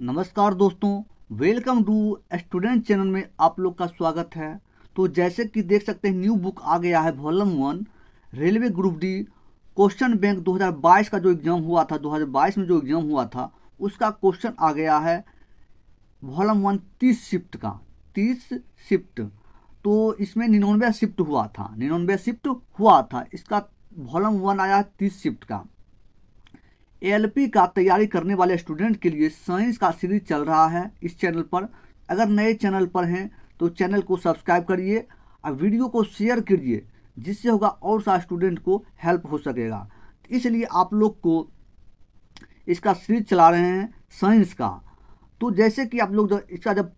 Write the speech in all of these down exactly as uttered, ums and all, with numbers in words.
नमस्कार दोस्तों, welcome to student channel में आप लोग का स्वागत है। तो जैसे कि देख सकते हैं न्यू बुक आ गया है volume one railway group D question bank दो हज़ार बाईस का जो एग्जाम हुआ था, दो हज़ार बाईस में जो एग्जाम हुआ था उसका क्वेश्चन आ गया है वॉल्यूम वन तीस शिफ्ट का। तीस शिफ्ट तो इसमें निन्यानवे शिफ्ट हुआ था, निन्यानवे शिफ्ट हुआ था। इसका वॉल्यूम वन आया तीस शिफ्ट का। ए एल पी का तैयारी करने वाले स्टूडेंट के लिए साइंस का सीरीज चल रहा है इस चैनल पर। अगर नए चैनल पर हैं तो चैनल को सब्सक्राइब करिए और वीडियो को शेयर करिए, जिससे होगा और सारे स्टूडेंट को हेल्प हो सकेगा। इसलिए आप लोग को इसका सीरीज चला रहे हैं साइंस का। तो जैसे कि आप लोग जब इसका जब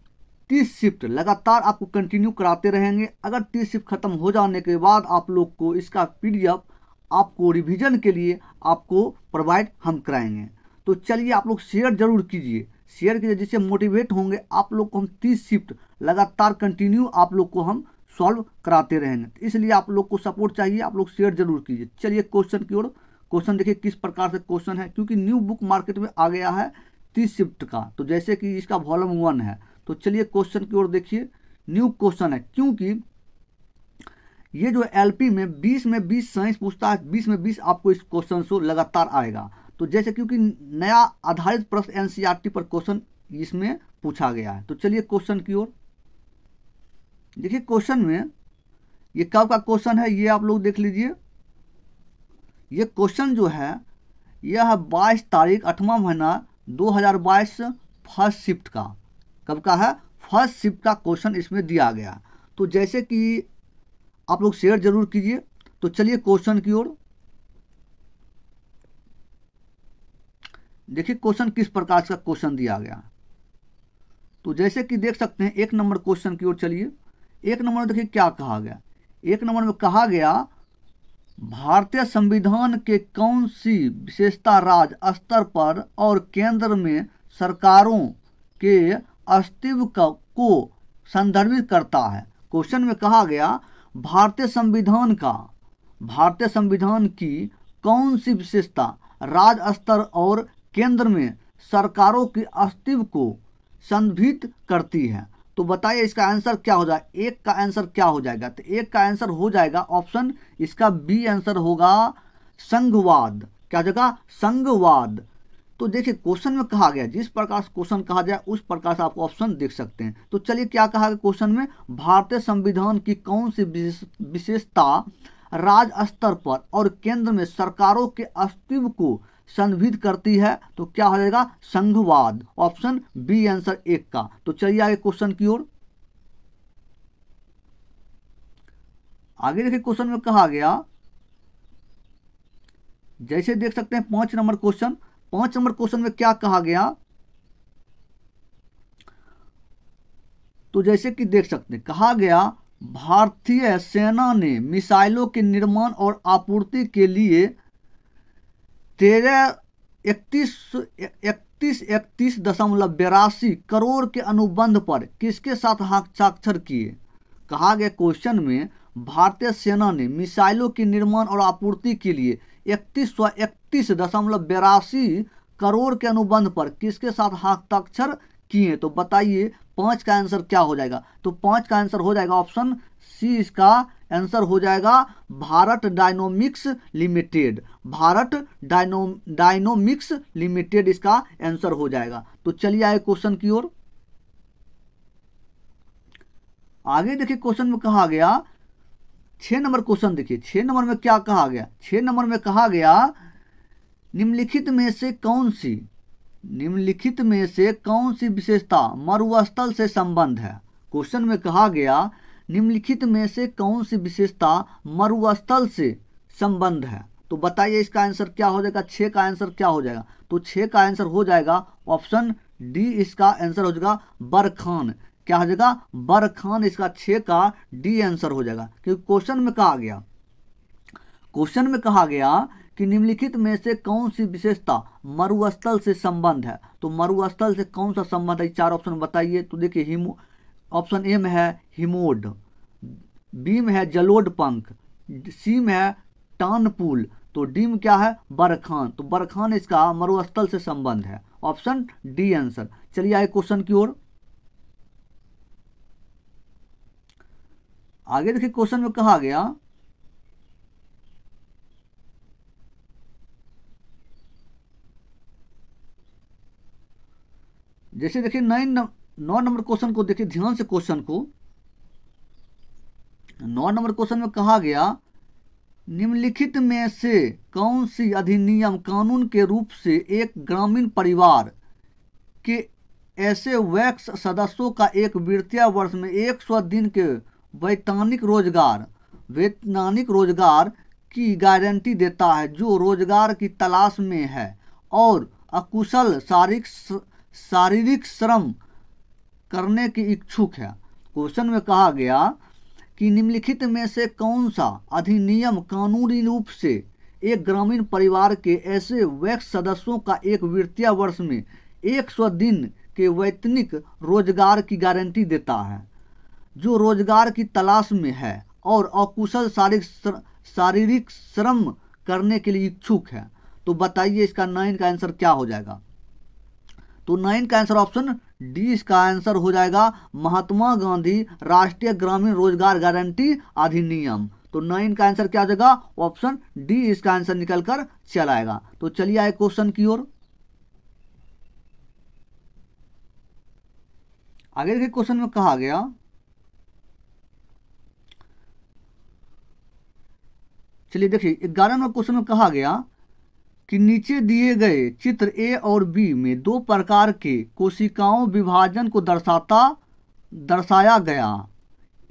तीस शिफ्ट लगातार आपको कंटिन्यू कराते रहेंगे, अगर तीस शिफ्ट खत्म हो जाने के बाद आप लोग को इसका पी डी एफ आपको रिवीजन के लिए आपको प्रोवाइड हम कराएंगे। तो चलिए आप लोग शेयर जरूर कीजिए, शेयर कीजिए जिससे मोटिवेट होंगे आप लोग को। हम तीस शिफ्ट लगातार कंटिन्यू आप लोग को हम सॉल्व कराते रहेंगे, इसलिए आप लोग को सपोर्ट चाहिए। आप लोग शेयर जरूर कीजिए। चलिए क्वेश्चन की ओर, क्वेश्चन देखिए किस प्रकार से क्वेश्चन है, क्योंकि न्यू बुक मार्केट में आ गया है तीस शिफ्ट का। तो जैसे कि इसका वॉल्यूम वन है, तो चलिए क्वेश्चन की ओर देखिए। न्यू क्वेश्चन है, क्योंकि ये जो एल पी में बीस में बीस साइंस पूछता है, बीस में बीस आपको इस क्वेश्चन से लगातार आएगा। तो जैसे क्योंकि नया आधारित प्रश्न N C E R T पर क्वेश्चन इसमें पूछा गया है। तो चलिए क्वेश्चन की ओर देखिए। क्वेश्चन में ये कब का क्वेश्चन है ये आप लोग देख लीजिए। ये क्वेश्चन जो है यह है बाईस तारीख आठवां महीना दो हज़ार बाईस फर्स्ट शिफ्ट का। कब का है? फर्स्ट शिफ्ट का क्वेश्चन इसमें दिया गया। तो जैसे कि आप लोग शेयर जरूर कीजिए। तो चलिए क्वेश्चन की ओर देखिए, क्वेश्चन किस प्रकार का क्वेश्चन दिया गया। तो जैसे कि देख सकते हैं एक नंबर क्वेश्चन की ओर चलिए। एक नंबर में देखिए क्या कहा गया। एक नंबर में कहा गया, भारतीय संविधान के कौन सी विशेषता राज्य स्तर पर और केंद्र में सरकारों के अस्तित्व को संदर्भित करता है। क्वेश्चन में कहा गया, भारतीय संविधान का भारतीय संविधान की कौन सी विशेषता राज्य स्तर और केंद्र में सरकारों के अस्तित्व को संदर्भित करती है। तो बताइए इसका आंसर क्या हो जाए। एक का आंसर क्या हो जाएगा? तो एक का आंसर हो जाएगा ऑप्शन इसका बी आंसर होगा संघवाद। क्या जगह? संघवाद। तो देखिए क्वेश्चन में कहा गया, जिस प्रकार से क्वेश्चन कहा जाए उस प्रकार से आप ऑप्शन देख सकते हैं। तो चलिए क्या कहा गया क्वेश्चन में, भारतीय संविधान की कौन सी विशेषता राज्य स्तर पर और केंद्र में सरकारों के अस्तित्व को संदर्भित करती है। तो क्या हो जाएगा? संघवाद, ऑप्शन बी आंसर एक का। तो चलिए आगे क्वेश्चन की ओर आगे देखिए। क्वेश्चन में कहा गया, जैसे देख सकते हैं पांच नंबर क्वेश्चन। पांच नंबर क्वेश्चन में क्या कहा गया। तो जैसे कि देख सकते हैं कहा गया, भारतीय सेना ने मिसाइलों के निर्माण और आपूर्ति के लिए तेरह इकतीस इकतीस इकतीस दशमलव बेरासी करोड़ के अनुबंध पर किसके साथ हस्ताक्षर किए। कहा गया क्वेश्चन में, भारतीय सेना ने मिसाइलों के निर्माण और आपूर्ति के लिए इकतीस सौ इकतीस दशमलव बेरासी करोड़ के अनुबंध पर किसके साथ हस्ताक्षर किए। तो बताइए पाँच का आंसर क्या हो जाएगा। तो पाँच का आंसर हो जाएगा ऑप्शन सी इसका आंसर हो जाएगा Bharat dynamics limited. Bharat dyno dynamics limited इसका आंसर हो जाएगा। तो चलिए आए क्वेश्चन की ओर आगे देखिए। क्वेश्चन में कहा गया छह नंबर क्वेश्चन देखिए। छह नंबर में क्या कहा गया। छह नंबर में कहा गया, निम्नलिखित में से कौन सी निम्नलिखित में से कौन सी विशेषता मरुस्थल से संबंध है। क्वेश्चन में कहा गया, निम्नलिखित में से कौन सी विशेषता मरुस्थल से संबंध है। तो बताइए इसका आंसर क्या हो जाएगा। छह का आंसर क्या हो जाएगा। तो छह का आंसर हो जाएगा ऑप्शन डी इसका आंसर हो जाएगा बरखान। क्या हो जाएगा? बरखान इसका छह का डी आंसर हो जाएगा। क्योंकि क्वेश्चन में कहा गया क्वेश्चन में कहा गया कि निम्नलिखित में से कौन सी विशेषता मरुस्थल से संबंध है। तो मरुस्थल से कौन सा संबंध है, चार ऑप्शन बताइए। तो देखिए हिमो ऑप्शन ए में है हिमोड, बी में है जलोढ़ पंख, सी में है टानपूल, तो डीम क्या है, बरखान, तो बरखान इसका मरुस्थल से संबंध है, ऑप्शन डी आंसर। चलिए आए क्वेश्चन की ओर। आगे देखिए क्वेश्चन में कहा गया जैसे देखिए नाइन नौ नंबर क्वेश्चन को देखिए ध्यान से क्वेश्चन को। नौ नंबर क्वेश्चन में कहा गया निम्नलिखित में से कौन सी अधिनियम कानून के रूप से एक ग्रामीण परिवार के ऐसे वैक्स सदस्यों का एक वित्तीय वर्ष में एक सौ दिन के वैतनिक रोजगार वैतनिक रोजगार की गारंटी देता है जो रोजगार की तलाश में है और अकुशल शारीरिक शारीरिक श्रम करने की इच्छुक है। क्वेश्चन में कहा गया कि निम्नलिखित में से कौन सा अधिनियम कानूनी रूप से एक ग्रामीण परिवार के ऐसे वैक्स सदस्यों का एक वित्तीय वर्ष में एक सौ दिन के वैतनिक रोजगार की गारंटी देता है जो रोजगार की तलाश में है और अकुशल शारीरिक शारीरिक श्रम करने के लिए इच्छुक है। तो बताइए इसका नाइन का आंसर क्या हो जाएगा। तो नाइन का आंसर ऑप्शन डी इसका आंसर हो जाएगा, महात्मा गांधी राष्ट्रीय ग्रामीण रोजगार गारंटी अधिनियम। तो नाइन का आंसर क्या हो जाएगा, ऑप्शन डी इसका आंसर निकल कर चलाएगा। तो चलिए आए क्वेश्चन की ओर। आगे के क्वेश्चन में कहा गया चलिए देखिए ग्यारह नंबर क्वेश्चन में कहा गया कि नीचे दिए गए चित्र ए और बी में दो प्रकार के कोशिकाओं विभाजन को दर्शाता दर्शाया गया।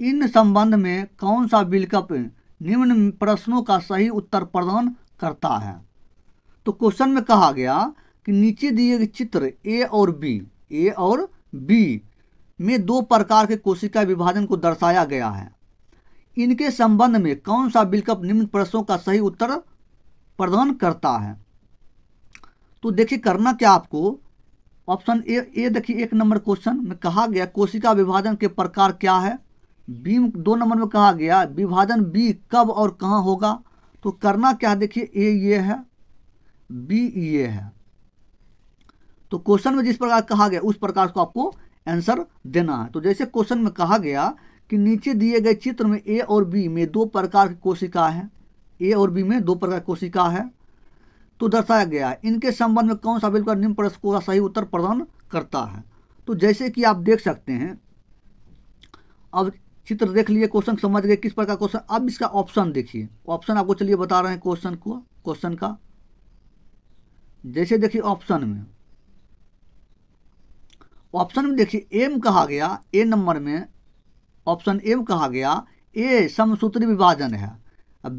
इन संबंध में कौन सा विकल्प निम्न प्रश्नों का सही उत्तर प्रदान करता है। तो क्वेश्चन में कहा गया कि नीचे दिए गए चित्र ए और बी ए और बी में दो प्रकार के कोशिका विभाजन को दर्शाया गया है। इनके संबंध में कौन सा विकल्प निम्न प्रश्नों का सही उत्तर प्रदान करता है। तो देखिए करना क्या आपको, ऑप्शन ए ए देखिए एक नंबर क्वेश्चन में कहा गया कोशिका विभाजन के प्रकार क्या है। बी दो नंबर में कहा गया विभाजन बी कब और कहाँ होगा। तो करना क्या देखिए ए ये है बी ये है। तो क्वेश्चन में जिस प्रकार कहा गया उस प्रकार को आपको आंसर देना है। तो जैसे क्वेश्चन में कहा गया कि नीचे दिए गए चित्र में ए और बी में दो प्रकार की कोशिका है ए और बी में दो प्रकार की कोशिका है तो दर्शाया गया है। इनके संबंध में कौन सा बिल्कुल निम्न प्रश्न का सही उत्तर प्रदान करता है। तो जैसे कि आप देख सकते हैं अब चित्र देख लिए क्वेश्चन समझ गए किस प्रकार क्वेश्चन। अब इसका ऑप्शन देखिए ऑप्शन आपको चलिए बता रहे हैं क्वेश्चन को क्वेश्चन का जैसे देखिए ऑप्शन में ऑप्शन में देखिए एम कहा गया ए नंबर में ऑप्शन एम कहा गया ए समसूत्री विभाजन है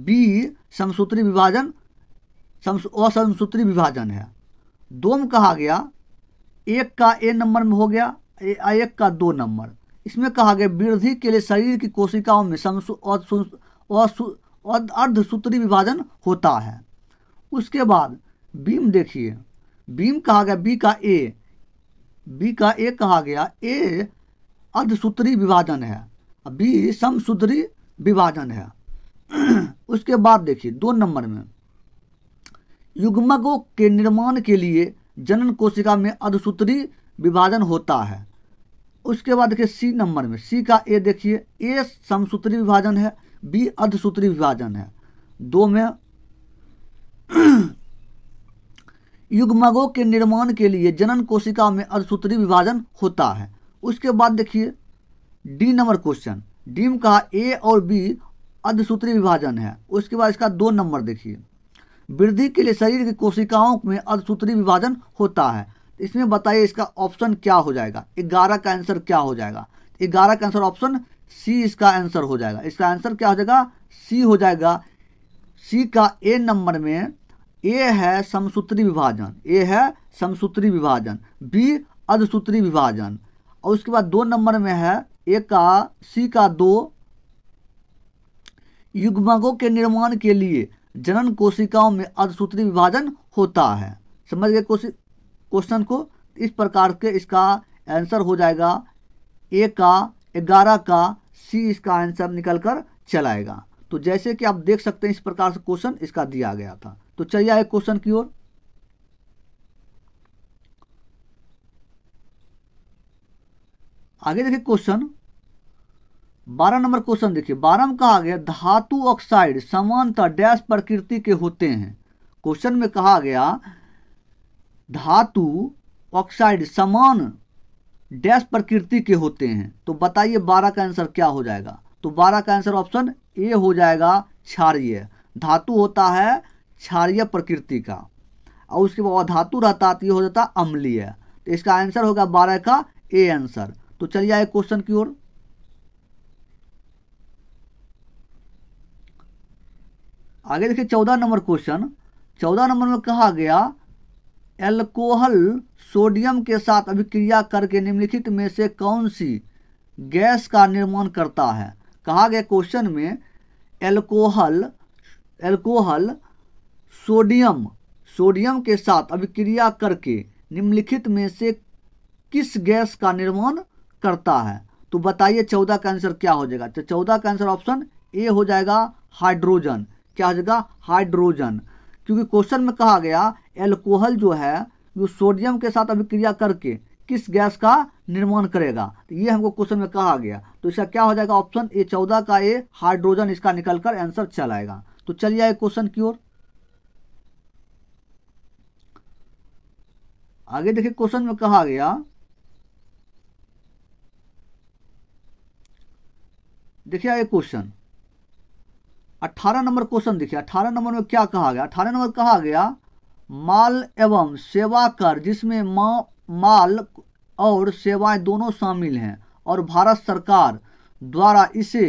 बी समसूत्री विभाजन असमसूत्री विभाजन है। दो में कहा गया एक का ए नंबर में हो गया एक का दो नंबर इसमें कहा गया वृद्धि के लिए शरीर की कोशिकाओं में अर्धसूत्री विभाजन होता है। उसके बाद बीम देखिए बीम कहा गया बी का ए बी का ए कहा गया ए अर्धसूत्री विभाजन है बी समसूत्री विभाजन है। उसके बाद देखिए दो नंबर में युग्मकों के निर्माण के लिए जनन कोशिका में अर्धसूत्री विभाजन होता है। उसके बाद देखिए सी नंबर में सी का ए देखिए ए समसूत्री विभाजन है बी अर्धसूत्री विभाजन है। दो में युग्मकों के निर्माण के लिए जनन कोशिका में अर्धसूत्री विभाजन होता है। उसके बाद देखिए डी नंबर क्वेश्चन डी में कहा ए और बी अर्धसूत्री विभाजन है। उसके बाद इसका दो नंबर देखिए वृद्धि के लिए शरीर की कोशिकाओं में अर्धसूत्री विभाजन होता है। इसमें बताइए इसका ऑप्शन क्या हो जाएगा ग्यारह का आंसर क्या हो जाएगा ग्यारह का आंसर ऑप्शन सी इसका आंसर हो जाएगा। इसका आंसर क्या हो जाएगा सी हो जाएगा। सी का ए नंबर में ए है समसूत्री विभाजन ए है समसूत्री विभाजन बी अर्धसूत्री विभाजन और उसके बाद दो नंबर में है ए का सी का दो युग्मकों के निर्माण के लिए जनन कोशिकाओं में अर्धसूत्री विभाजन होता है। समझ गए क्वेश्चन को इस प्रकार के इसका आंसर हो जाएगा ए का ग्यारह का सी इसका आंसर निकल कर चलाएगा। तो जैसे कि आप देख सकते हैं इस प्रकार से क्वेश्चन इसका दिया गया था। तो चलिए आए क्वेश्चन की ओर। आगे देखिए क्वेश्चन बारह नंबर क्वेश्चन देखिए। बारह में कहा गया धातु ऑक्साइड समानता डैश प्रकृति के होते हैं। क्वेश्चन में कहा गया धातु ऑक्साइड समान डैश प्रकृति के होते हैं। तो बताइए बारह का आंसर क्या हो जाएगा। तो बारह का आंसर ऑप्शन ए हो जाएगा क्षारीय। धातु होता है क्षारीय प्रकृति का और उसके बाद धातु रहता ये हो जाता अम्लीय। तो इसका आंसर होगा बारह का ए आंसर। तो चलिए आए क्वेश्चन की ओर। आगे देखिए चौदह नंबर क्वेश्चन। चौदह नंबर में कहा गया एल्कोहल सोडियम के साथ अभिक्रिया करके निम्नलिखित में से कौन सी गैस का निर्माण करता है। कहा गया क्वेश्चन में एल्कोहल एल्कोहल सोडियम सोडियम के साथ अभिक्रिया करके निम्नलिखित में से किस गैस का निर्माण करता है। तो बताइए चौदह का आंसर क्या हो जाएगा। तो चौदह का आंसर ऑप्शन ए हो जाएगा हाइड्रोजन। क्या हो जाएगा हाइड्रोजन। क्योंकि क्वेश्चन में कहा गया एल्कोहल जो है वो सोडियम के साथ अभिक्रिया करके किस गैस का निर्माण करेगा। तो ये हमको क्वेश्चन में कहा गया। तो इसका क्या हो जाएगा ऑप्शन ए चौदह का ए हाइड्रोजन इसका निकलकर आंसर चलाएगा। तो चलिए आए क्वेश्चन की ओर। आगे देखिए क्वेश्चन में कहा गया देखिए आगे क्वेश्चन अठारह नंबर क्वेश्चन देखिए। अठारह नंबर में क्या कहा गया। अठारह नंबर कहा गया माल एवं सेवा कर जिसमें मा, माल और सेवाएं दोनों शामिल हैं और भारत सरकार द्वारा इसे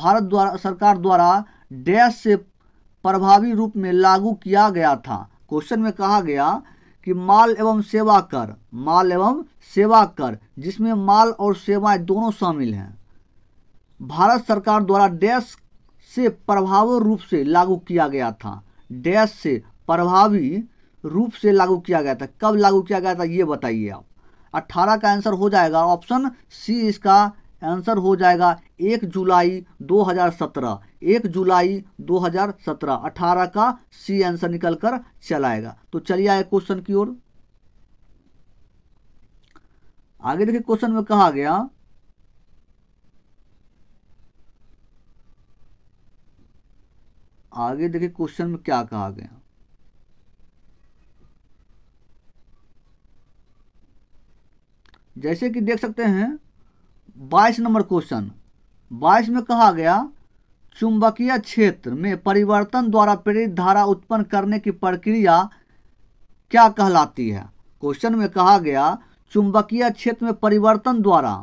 भारत द्वारा सरकार द्वारा डैश से प्रभावी रूप में लागू किया गया था। क्वेश्चन में कहा गया कि माल एवं सेवा कर माल एवं सेवा कर जिसमें माल और सेवाएं दोनों शामिल हैं भारत सरकार द्वारा डैश से प्रभावी रूप से लागू किया गया था। डैश से प्रभावी रूप से लागू किया गया था। कब लागू किया गया था ये बताइए आप। अठारह का आंसर हो जाएगा ऑप्शन सी। इसका आंसर हो जाएगा एक जुलाई दो हज़ार सत्रह। एक जुलाई दो हज़ार सत्रह अठारह का सी आंसर निकलकर चलाएगा। तो चलिए आए क्वेश्चन की ओर। आगे देखिए क्वेश्चन में कहा गया आगे देखिए क्वेश्चन में क्या कहा गया। जैसे कि देख सकते हैं बाईस नंबर क्वेश्चन। बाईस में कहा गया चुंबकीय क्षेत्र में परिवर्तन द्वारा प्रेरित धारा उत्पन्न करने की प्रक्रिया क्या कहलाती है। क्वेश्चन में कहा गया चुंबकीय क्षेत्र में परिवर्तन द्वारा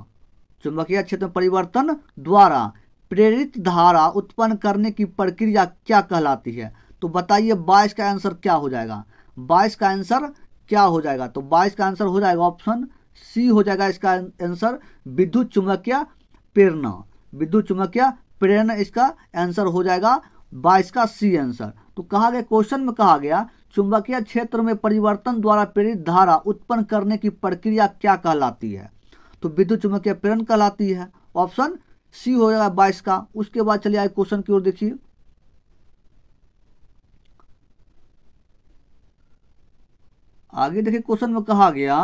चुंबकीय क्षेत्र में परिवर्तन द्वारा प्रेरित धारा उत्पन्न करने की प्रक्रिया क्या कहलाती है। तो बताइए बाईस का आंसर क्या हो जाएगा। बाईस का आंसर क्या हो जाएगा। तो बाईस का आंसर हो जाएगा ऑप्शन सी हो जाएगा इसका आंसर विद्युत चुम्बकीय प्रेरणा। विद्युत चुम्बकीय प्रेरणा इसका आंसर हो जाएगा बाईस का सी आंसर। तो कहा गया क्वेश्चन में कहा गया चुंबकीय क्षेत्र में परिवर्तन द्वारा प्रेरित धारा उत्पन्न करने की प्रक्रिया क्या कहलाती है। तो विद्युत चुम्बकीय प्रेरण कहलाती है ऑप्शन सी हो जाएगा बाईस का। उसके बाद चलिए आए क्वेश्चन की ओर। देखिए आगे देखिए क्वेश्चन में कहा गया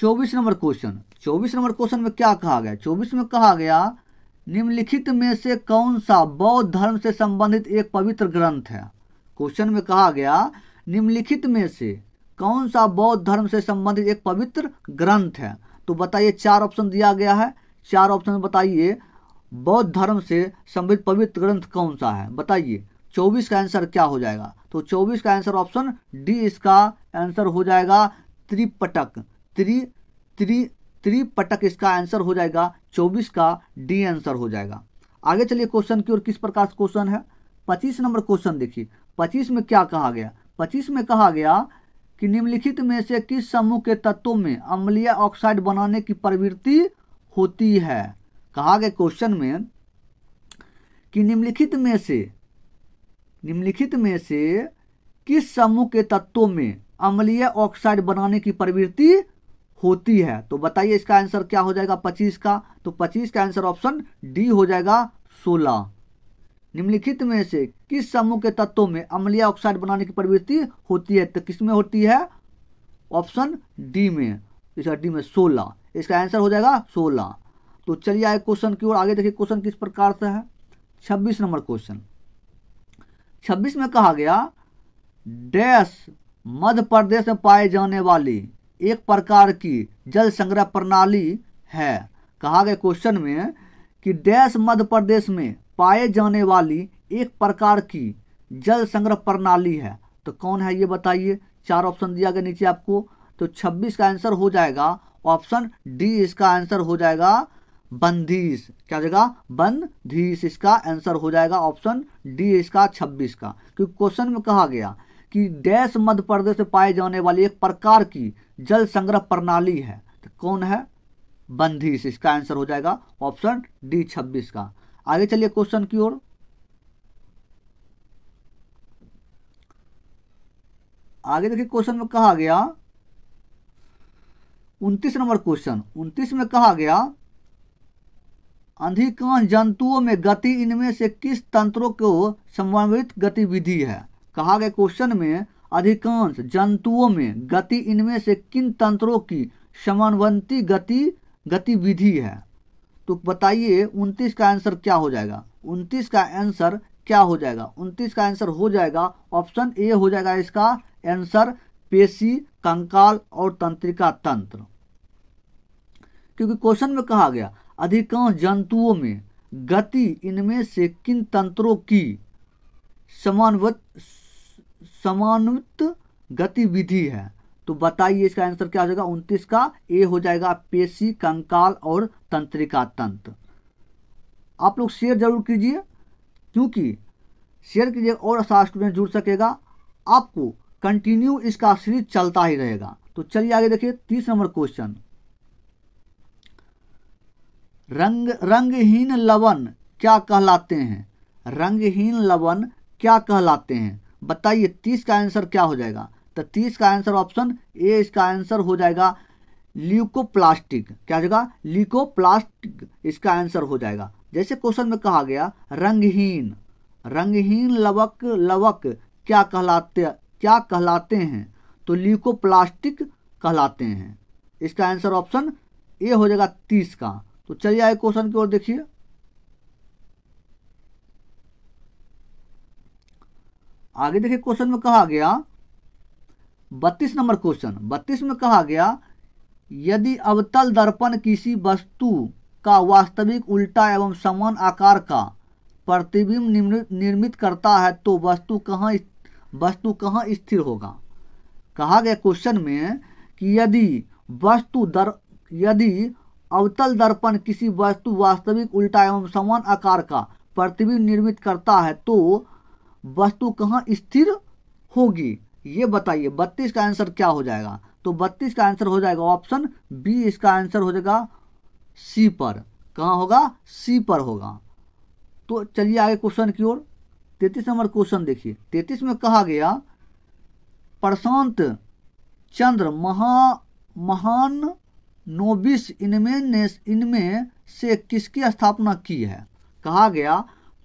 चौबीस नंबर क्वेश्चन। चौबीस नंबर क्वेश्चन में क्या कहा गया। चौबीस में कहा गया निम्नलिखित में से कौन सा बौद्ध धर्म से संबंधित एक पवित्र ग्रंथ है। क्वेश्चन में कहा गया निम्नलिखित में से कौन सा बौद्ध धर्म से संबंधित एक पवित्र ग्रंथ है। तो बताइए चार ऑप्शन दिया गया है। चार ऑप्शन बताइए बौद्ध धर्म से संबंधित पवित्र ग्रंथ कौन सा है। बताइए चौबीस का आंसर क्या हो जाएगा। तो चौबीस का आंसर ऑप्शन डी इसका आंसर हो जाएगा त्रिपिटक। त्रि त्रि त्रिपिटक इसका आंसर हो जाएगा। चौबीस का डी आंसर हो जाएगा। आगे चलिए क्वेश्चन की ओर। किस प्रकार से क्वेश्चन है। पच्चीस नंबर क्वेश्चन देखिए। पच्चीस में क्या कहा गया। पच्चीस में कहा गया कि निम्नलिखित में से किस समूह के तत्वों में अम्लीय ऑक्साइड बनाने की प्रवृत्ति होती है। कहा गया क्वेश्चन में कि निम्नलिखित में से निम्नलिखित में से किस समूह के तत्वों में अम्लीय ऑक्साइड बनाने की प्रवृत्ति होती है। तो बताइए इसका आंसर क्या हो जाएगा पच्चीस का। तो पच्चीस का आंसर ऑप्शन डी हो जाएगा सोलह। निम्नलिखित में से किस समूह के तत्वों में अम्लीय ऑक्साइड बनाने की प्रवृत्ति होती है? तो किसमें होती है? ऑप्शन डी में। इसका डी में सोलह, इसका आंसर हो जाएगा सोलह। तो चलिए आए क्वेश्चन की ओर। आगे देखिए क्वेश्चन किस प्रकार से है। छब्बीस नंबर क्वेश्चन, छब्बीस में कहा गया डैश मध्य प्रदेश में पाए जाने वाली एक प्रकार की जल संग्रह प्रणाली है। कहा गया क्वेश्चन में कि डैश मध्य प्रदेश में पाए जाने वाली एक प्रकार की जल संग्रह प्रणाली है, तो कौन है ये बताइए। चार ऑप्शन दिया गया नीचे आपको, तो छब्बीस का आंसर हो जाएगा ऑप्शन डी। इसका आंसर हो जाएगा बंधीस। क्या हो जाएगा? बंधीस। इसका आंसर हो जाएगा ऑप्शन डी इसका छब्बीस का, क्योंकि क्वेश्चन में कहा गया कि डैश मध्य प्रदेश में पाए जाने वाली एक प्रकार की जल संग्रह प्रणाली है, तो कौन है? बंधीस। इसका आंसर हो जाएगा ऑप्शन डी छब्बीस का। आगे चलिए क्वेश्चन की ओर। आगे देखिए क्वेश्चन में कहा गया उनतीस नंबर क्वेश्चन, उनतीस में कहा गया अधिकांश जंतुओं में गति इनमें से किस तंत्रों को समन्वित गतिविधि है। कहा गया क्वेश्चन में अधिकांश जंतुओं में गति इनमें से किन तंत्रों की समन्वयी गति गतिविधि है, तो बताइए उनतीस का आंसर क्या हो जाएगा। उनतीस का आंसर क्या हो जाएगा? उनतीस का आंसर हो जाएगा ऑप्शन ए हो जाएगा इसका आंसर, पेशी, कंकाल और तंत्रिका तंत्र। क्योंकि क्वेश्चन में कहा गया अधिकांश जंतुओं में गति इनमें से किन तंत्रों की समन्वित समन्वित गतिविधि है, तो बताइए इसका आंसर क्या हो जाएगा। उनतीस का ए हो जाएगा पेशी, कंकाल और तंत्रिका तंत्र। आप लोग शेयर जरूर कीजिए, क्योंकि शेयर कीजिए और सारे स्टूडेंट जुड़ सकेगा। आपको कंटिन्यू इसका सीरीज चलता ही रहेगा। तो चलिए आगे देखिए तीस नंबर क्वेश्चन, रंग रंगहीन लवण क्या कहलाते हैं। रंगहीन लवण क्या कहलाते हैं, बताइए। तीस का आंसर क्या हो जाएगा? तो तीस का आंसर ऑप्शन ए इसका आंसर हो जाएगा ल्यूकोप्लास्टिक। क्या हो जाएगा? ल्यूकोप्लास्टिक इसका आंसर हो जाएगा। जैसे क्वेश्चन में कहा गया रंगहीन रंगहीन लवक लवक क्या कहलाते क्या कहलाते हैं, तो ल्यूकोप्लास्टिक कहलाते हैं। इसका आंसर ऑप्शन ए हो जाएगा तीस का। तो चलिए आए क्वेश्चन की ओर देखिए। आगे देखिए क्वेश्चन में कहा गया बत्तीस नंबर क्वेश्चन, बत्तीस में कहा गया यदि अवतल दर्पण किसी वस्तु का वास्तविक उल्टा एवं समान आकार का प्रतिबिंब निर्मित करता है तो वस्तु कहाँ वस्तु कहाँ स्थिर होगा। कहा गया क्वेश्चन में कि यदि वस्तु दर यदि अवतल दर्पण किसी वस्तु वास्तविक उल्टा एवं समान आकार का प्रतिबिंब निर्मित करता है तो वस्तु कहाँ स्थिर होगी, ये बताइए। बत्तीस का आंसर क्या हो जाएगा? तो बत्तीस का आंसर हो जाएगा ऑप्शन बी। इसका आंसर हो जाएगा सी पर। कहाँ होगा? सी पर होगा। तो चलिए आगे क्वेश्चन की ओर। तैंतीस नंबर क्वेश्चन देखिए। तैंतीस में कहा गया प्रशांत चंद्र महा महानोबिस इनमें ने इनमें से किसकी स्थापना की है। कहा गया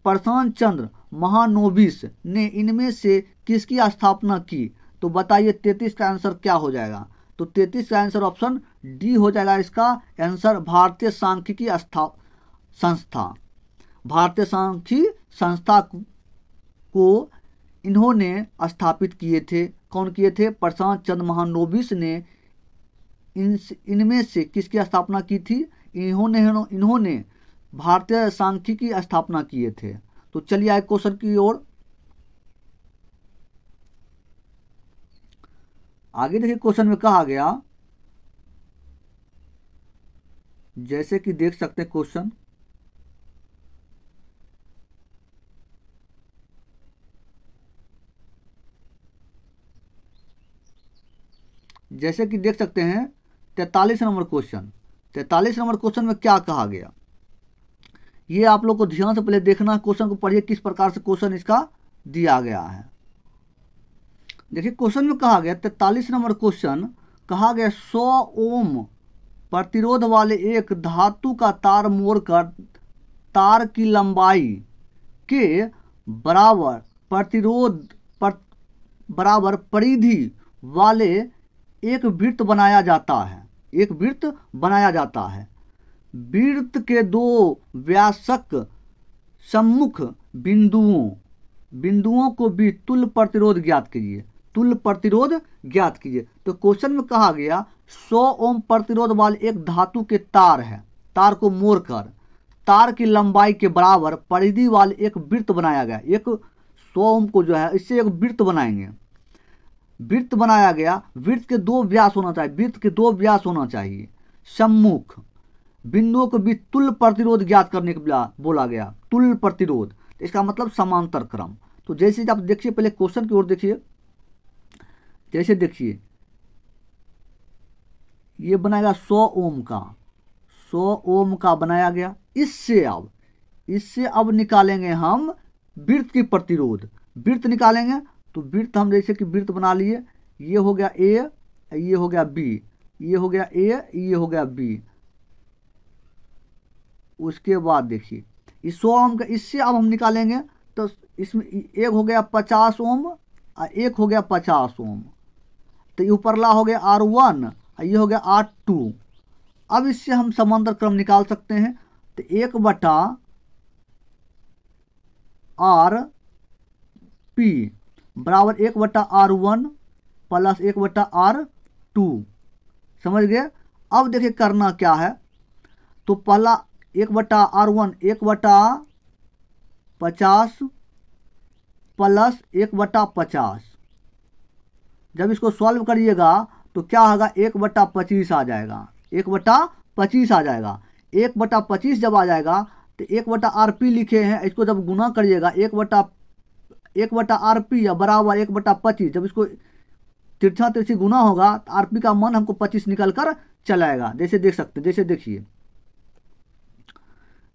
प्रशांत चंद्र महानोबिस ने इनमें से किसकी स्थापना की, तो बताइए तैंतीस का आंसर क्या हो जाएगा। तो तैंतीस का आंसर ऑप्शन डी हो जाएगा इसका आंसर, भारतीय सांख्यिकी संस्था। भारतीय सांख्यिकी संस्था को इन्होंने स्थापित किए थे। कौन किए थे? प्रशांत चंद्र महानोबिस ने इन इनमें से किसकी स्थापना की थी। इन्होंने इन्होंने भारतीय सांख्यिकी की स्थापना किए थे। तो चलिए आए क्वेश्चन की ओर। आगे देखिए क्वेश्चन में कहा गया, जैसे कि देख सकते हैं क्वेश्चन, जैसे कि देख सकते हैं तैंतालीस नंबर क्वेश्चन। तैंतालीस नंबर क्वेश्चन में क्या कहा गया, ये आप लोग को ध्यान से पहले देखना, क्वेश्चन को पढ़िए किस प्रकार से क्वेश्चन इसका दिया गया है। देखिए क्वेश्चन में कहा गया तैंतालीस नंबर क्वेश्चन, कहा गया सौ ओम प्रतिरोध वाले एक धातु का तार मोड़कर तार की लंबाई के बराबर प्रतिरोध पर, बराबर परिधि वाले एक वृत्त बनाया जाता है, एक वृत्त बनाया जाता है। वृत्त के दो व्यासक सम्मुख बिंदुओं बिंदुओं को भी तुल्य प्रतिरोध ज्ञात कीजिए, तुल्य प्रतिरोध ज्ञात कीजिए। तो क्वेश्चन में कहा गया सौ ओम प्रतिरोध वाले एक धातु के तार है, तार को मोड़कर तार की लंबाई के बराबर परिधि वाले एक वृत्त बनाया गया। एक सौ ओम को जो है इससे एक वृत्त बनाएंगे, वृत्त बनाया गया। वृत्त के दो व्यास होना चाहिए, वृत्त के दो व्यास होना चाहिए। सम्मुख बिंदुओं को भी तुल्य प्रतिरोध ज्ञात करने के बोला गया, तुल्य प्रतिरोध। इसका मतलब समांतर क्रम। तो जैसे आप देखिए, पहले क्वेश्चन की ओर देखिए, जैसे देखिए ये बनाएगा सौ ओम का, सौ ओम का बनाया गया। इससे अब इससे अब निकालेंगे हम वृत्त की प्रतिरोध, वृत्त निकालेंगे। तो वृत्त हम जैसे कि वृत्त बना लिए, ये हो गया ए, ये हो गया बी, ये हो गया ए, ये हो गया बी। उसके बाद देखिए इस सौ ओम का, इससे अब हम निकालेंगे तो इसमें एक हो गया पचास ओम और एक हो गया पचास ओम। तो ये ऊपरला हो गया आर वन और ये हो गया आर टू। अब इससे हम समांतर क्रम निकाल सकते हैं। तो एक बटा आर पी बराबर एक बटा आर वन प्लस एक बटा आर टू। समझ गए। अब देखिए करना क्या है। तो पहला एक बटा आर वन एक बटा पचास प्लस एक बटा पचास, जब इसको सॉल्व करिएगा तो क्या होगा, एक बटा पच्चीस आ जाएगा, एक बटा पच्चीस आ जाएगा। एक बटा पच्चीस जब आ जाएगा तो एक बटा आर पी लिखे हैं, इसको जब गुना करिएगा एक बटा एक बटा आर पी या बराबर एक बटा पच्चीस, जब इसको तिरछा तिरछी गुना होगा तो आर पी का मान हमको पच्चीस निकल कर चलाएगा। जैसे देख सकते, जैसे देखिए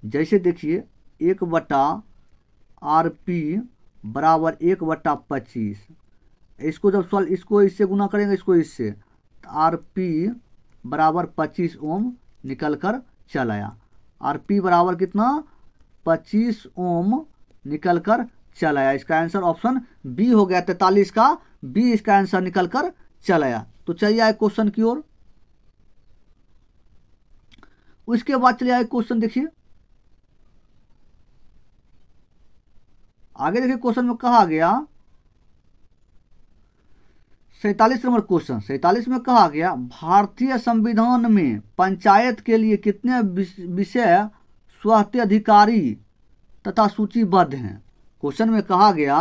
जैसे देखिए एक बटा आर पी बराबर एक बटा पच्चीस। इसको जब सॉल्व, इसको इससे गुना करेंगे, इसको इससे, तो आर पी बराबर पच्चीस ओम निकल कर चल आया। आर पी बराबर कितना, पच्चीस ओम निकल कर चल आया। इसका आंसर ऑप्शन बी हो गया, तैंतालीस का बी इसका आंसर निकल कर चल आया। तो चलिए आए क्वेश्चन की ओर। उसके बाद चलिए आए क्वेश्चन, देखिए आगे देखिए क्वेश्चन में कहा गया सैंतालीस नंबर क्वेश्चन, सैंतालीस में कहा गया भारतीय संविधान में पंचायत के लिए कितने विषय स्वायत्त अधिकारी तथा सूचीबद्ध हैं। क्वेश्चन में कहा गया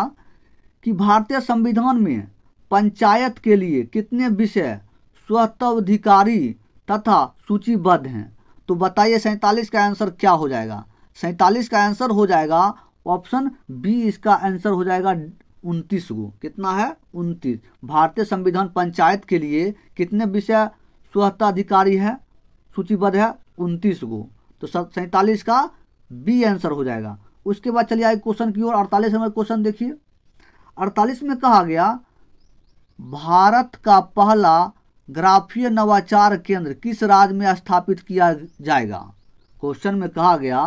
कि भारतीय संविधान में पंचायत के लिए कितने विषय स्वायत्त अधिकारी तथा सूचीबद्ध हैं। तो बताइए सैंतालीस का आंसर क्या हो जाएगा। सैंतालीस का आंसर हो जाएगा ऑप्शन बी, इसका आंसर हो जाएगा उनतीस को। कितना है, उनतीस। भारतीय संविधान पंचायत के लिए कितने विषय स्वायत्ताधिकारी है, सूचीबद्ध है, उनतीस को। तो सैंतालीस का बी आंसर हो जाएगा। उसके बाद चलिए आइए क्वेश्चन की ओर। अड़तालीस नंबर क्वेश्चन देखिए, अड़तालीस में कहा गया भारत का पहला ग्राफीय नवाचार केंद्र किस राज्य में स्थापित किया जाएगा। क्वेश्चन में कहा गया